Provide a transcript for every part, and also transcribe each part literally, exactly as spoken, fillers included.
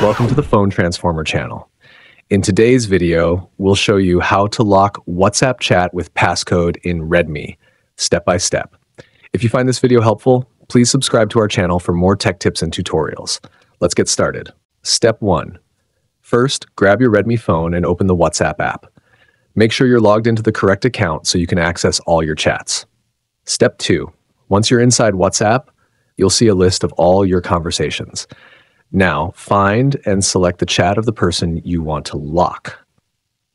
Welcome to the Phone Transformer channel. In today's video, we'll show you how to lock WhatsApp chat with passcode in Redmi, step by step. If you find this video helpful, please subscribe to our channel for more tech tips and tutorials. Let's get started. Step one. First, grab your Redmi phone and open the WhatsApp app. Make sure you're logged into the correct account so you can access all your chats. Step two. Once you're inside WhatsApp, you'll see a list of all your conversations. Now, find and select the chat of the person you want to lock.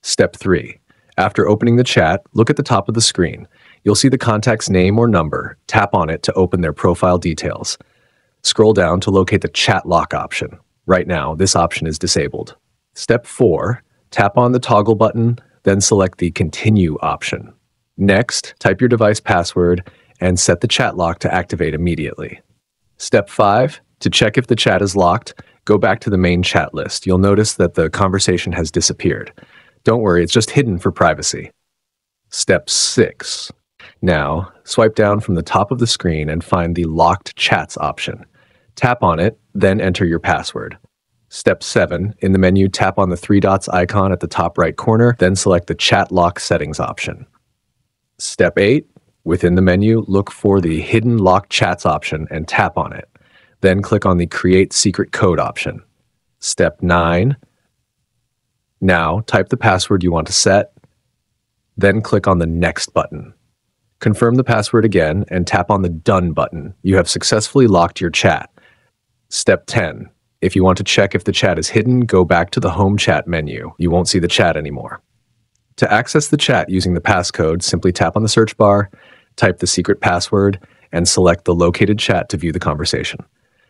Step three. After opening the chat, look at the top of the screen. You'll see the contact's name or number. Tap on it to open their profile details. Scroll down to locate the chat lock option. Right now, this option is disabled. Step four. Tap on the toggle button, then select the continue option. Next, type your device password and set the chat lock to activate immediately. Step five. To check if the chat is locked, go back to the main chat list. You'll notice that the conversation has disappeared. Don't worry, it's just hidden for privacy. Step six. Now, swipe down from the top of the screen and find the locked chats option. Tap on it, then enter your password. Step seven. In the menu, tap on the three dots icon at the top right corner, then select the chat lock settings option. Step eight. Within the menu, look for the hidden locked chats option and tap on it. Then click on the Create Secret Code option. Step nine. Now type the password you want to set, then click on the Next button. Confirm the password again and tap on the Done button. You have successfully locked your chat. Step ten. If you want to check if the chat is hidden, go back to the Home Chat menu. You won't see the chat anymore. To access the chat using the passcode, simply tap on the search bar, type the secret password, and select the located chat to view the conversation.